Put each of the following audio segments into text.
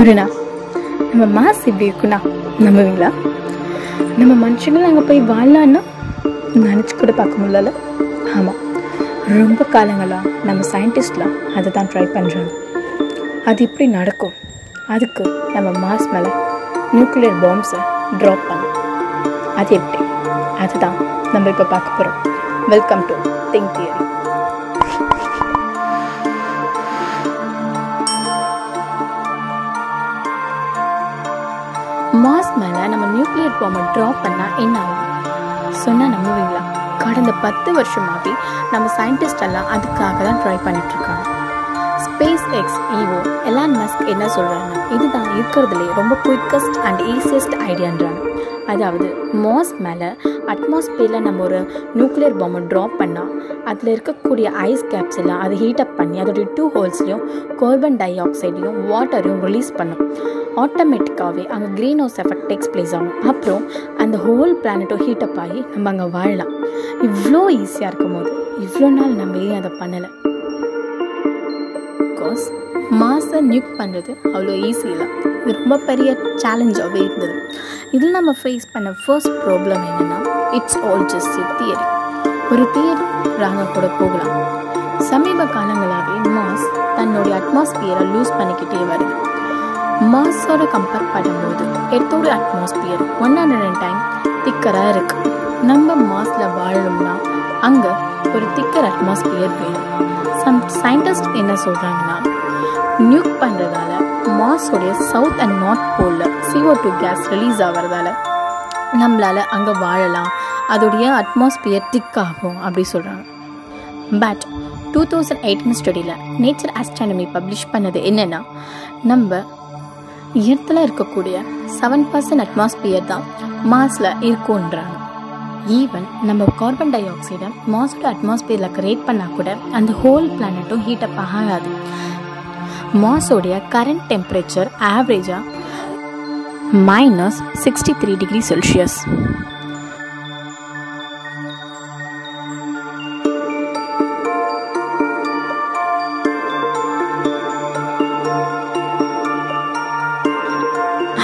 ஒரு நாள் நம்ம மாஸ் இப்படி இருக்குன்னா நம்புவீங்களா? நம்ம மனுஷங்களும் அங்கே போய் வாழலான்னா நினச்சி கூட பார்க்க முடியல. ஆமாம், ரொம்ப காலங்களாக நம்ம சயின்டிஸ்ட்லாம் அதை தான் ட்ரை பண்ணுறாங்க. அது இப்படி நடக்கும். அதுக்கு நம்ம மாஸ் மேலே நியூக்ளியர் பாம்ஸை ட்ராப் பண்ணோம். அது எப்படி? அதுதான் நம்ம இப்போ பார்க்க போகிறோம். Welcome to think theory. Mars மேலே நம்ம நியூக்ளியர் பாம்பை ட்ராப் பண்ணால் என்ன ஆகும் சொன்னால் நம்புவீங்களா? கடந்த 10 வருஷமாகவே நம்ம சயின்டிஸ்ட் எல்லாம் அதுக்காக தான் ட்ரை பண்ணிட்டுருக்காங்க. SpaceX CEO Elon Musk என்ன சொல்கிறாங்கன்னா, இதுதான் இருக்கிறதுலே ரொம்ப குயிக்கஸ்ட் அண்ட் ஈஸியஸ்ட் ஐடியான்றாங்க. அதாவது மாஸ் மேலே அட்மாஸ்பியரில் நம்ம ஒரு நியூக்ளியர் பாம்பை ட்ராப் பண்ணால் அதில் இருக்கக்கூடிய ஐஸ் கேப்ஸ்லாம் அதை ஹீட்டப் பண்ணி அதோடைய 2 ஹோல்ஸ்லையும் கார்பன் டை ஆக்சைடையும் வாட்டரையும் ரிலீஸ் பண்ணும். ஆட்டோமேட்டிக்காகவே அங்கே greenhouse effect takes place ஆகும். அப்புறம் அந்த ஹோல் பிளானட்டும் ஹீட்டப் ஆகி நம்ம அங்கே வாழலாம். இவ்வளோ ஈஸியாக இருக்கும் போது இவ்வளோ நாள் நம்ம ஏன் அதை பண்ணலை? பிகாஸ் மாஸை நியூக் பண்ணுறது அவ்வளோ ஈஸியாக இது ரொம்ப பெரிய சேலஞ்சாகவே இருந்தது. இதில் நம்ம ஃபேஸ் பண்ண ஃபர்ஸ்ட் ப்ராப்ளம் என்னென்னா, it's all just a theory. ஒரு தியரி ராங்க கூட போகலாம். சமீப காலங்களாகவே மாஸ் தன்னுடைய அட்மாஸ்பியரை லூஸ் பண்ணிக்கிட்டே வருது. மாஸோட கம்பேர் பண்ணும்போது எர்த்தோட அட்மாஸ்பியர் 100 டைம் திக்கராக இருக்குது. நம்ம மாஸில் வாழணும்னா அங்கே ஒரு திக்கர் அட்மாஸ்பியர் வேணும். சம் சயின்டிஸ்ட் என்ன சொல்கிறாங்கன்னா, நியூக் பண்ணுறதால மாஸோடைய சவுத் அண்ட் நார்த் போலில் CO2 கேஸ் ரிலீஸ் ஆகிறதால நம்மளால் அங்கே வாழலாம், அதோடைய அட்மாஸ்பியர் திக்காகும் அப்படி சொல்கிறாங்க. பட் 2018 ஸ்டடியில் நேச்சர் ஆஸ்ட்ரானமி பப்ளிஷ் பண்ணது என்னென்னா, நம்ம இடத்துல இருக்கக்கூடிய 7% அட்மாஸ்பியர் தான் மாஸில் இருக்கும்ன்றாங்க. ஈவன் நம்ம கார்பன் டை ஆக்சைடை மாஸோட அட்மாஸ்பியரில் கிரியேட் பண்ணால் கூட அந்த ஹோல் பிளானட்டும் ஹீட்டப் ஆகாது. மாஸோடைய கரண்ட் டெம்பரேச்சர் ஆவரேஜாக -63 டிகிரி செல்சியஸ்.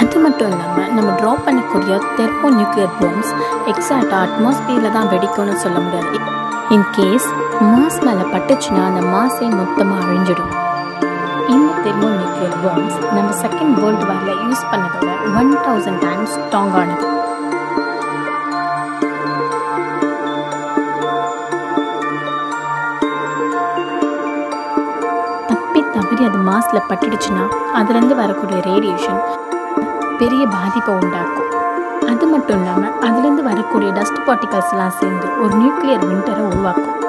அது மட்டும் இல்லாமல் நம்ம ட்ராப் பண்ணக்கூடிய தெர்மோ நியூக்ளியர் பாம்ஸ் எக்ஸாக்டாக அட்மாஸ்பியரில் தான் வெடிக்கும்னு சொல்ல முடியாது. இன்கேஸ் மாஸ் மேலே பட்டுச்சுன்னா அந்த மாஸே மொத்தமாக அழிஞ்சிடும். இந்த தெர்மோ நியூக்ளியர் பாம்ஸ் நம்ம செகண்ட் வேர்ல்டு வாரில் யூஸ் பண்ணதோட 1000 டைம்ஸ் ஸ்ட்ராங்கானது. தப்பி தவறி அது மாஸில் பட்டுடுச்சுன்னா அதுலேருந்து வரக்கூடிய ரேடியேஷன் பெரிய பாதிப்பை உண்டாக்கும். அது மட்டும் இல்லாமல் அதுலேருந்து வரக்கூடிய டஸ்ட் பார்ட்டிகல்ஸ்லாம் சேர்ந்து ஒரு நியூக்ளியர் விண்டரை உருவாக்கும்.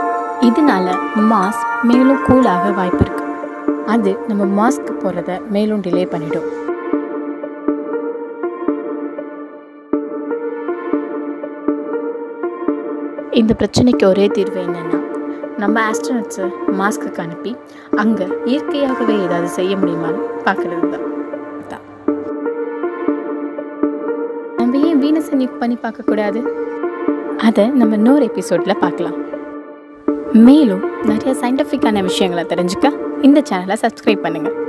இதனால மாஸ் மேலும் கூலாக வாய்ப்பு இருக்குது. அது நம்ம மாஸ்க்கு போகிறத மேலும் டிலே பண்ணிடும். இந்த பிரச்சனைக்கு ஒரே தீர்வு என்னென்னா, நம்ம ஆஸ்ட்ரோனட்ஸை மாஸ்க்கு அனுப்பி அங்கே இயற்கையாகவே ஏதாவது செய்ய முடியுமான்னு பார்க்கறது தான். நம்ம ஏன் வீனஸை நியூக் பண்ணி பார்க்கக்கூடாது? அதை நம்ம இன்னொரு எபிசோடில் பார்க்கலாம். மேலும் நிறைய சயின்டிஃபிக்கான விஷயங்களை தெரிஞ்சுக்க இந்த சேனலை சப்ஸ்கிரைப் பண்ணுங்கள்.